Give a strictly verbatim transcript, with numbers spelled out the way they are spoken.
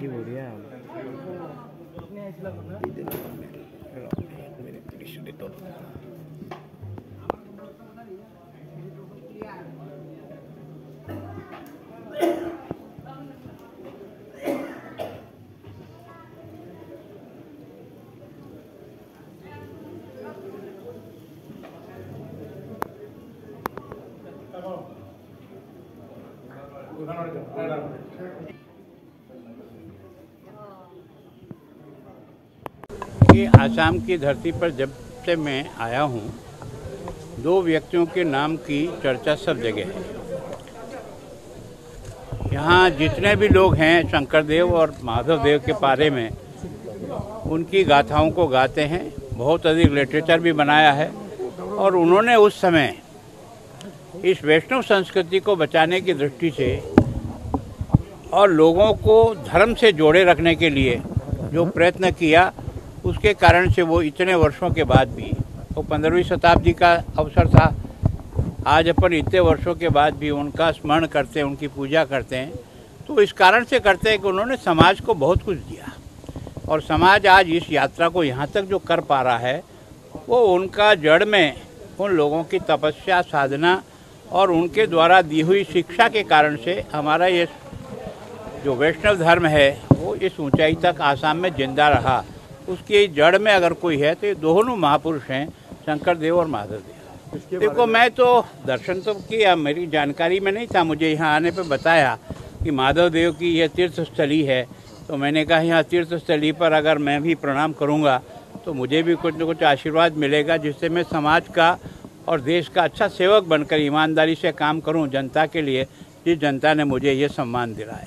की बोल रही है। कि आसाम की धरती पर जब से मैं आया हूं, दो व्यक्तियों के नाम की चर्चा सब जगह है। यहाँ जितने भी लोग हैं शंकरदेव और माधवदेव के बारे में उनकी गाथाओं को गाते हैं, बहुत अधिक लिटरेचर भी बनाया है और उन्होंने उस समय इस वैष्णव संस्कृति को बचाने की दृष्टि से और लोगों को धर्म से जोड़े रखने के लिए जो प्रयत्न किया, उसके कारण से वो इतने वर्षों के बाद भी, वो पंद्रहवीं शताब्दी का अवसर था, आज अपन इतने वर्षों के बाद भी उनका स्मरण करते हैं, उनकी पूजा करते हैं। तो इस कारण से करते हैं कि उन्होंने समाज को बहुत कुछ दिया और समाज आज इस यात्रा को यहाँ तक जो कर पा रहा है, वो उनका जड़ में उन लोगों की तपस्या, साधना और उनके द्वारा दी हुई शिक्षा के कारण से हमारा ये जो वैष्णव धर्म है वो इस ऊँचाई तक आसाम में जिंदा रहा। उसकी जड़ में अगर कोई है तो ये दोनों महापुरुष हैं, शंकरदेव और माधवदेव। देखो, मैं तो दर्शन तो किया, मेरी जानकारी में नहीं था, मुझे यहाँ आने पे बताया कि माधवदेव की यह तीर्थस्थली है, तो मैंने कहा यहाँ तीर्थस्थली पर अगर मैं भी प्रणाम करूँगा तो मुझे भी कुछ न कुछ आशीर्वाद मिलेगा, जिससे मैं समाज का और देश का अच्छा सेवक बनकर ईमानदारी से काम करूँ जनता के लिए, जिस जनता ने मुझे ये सम्मान दिलाया।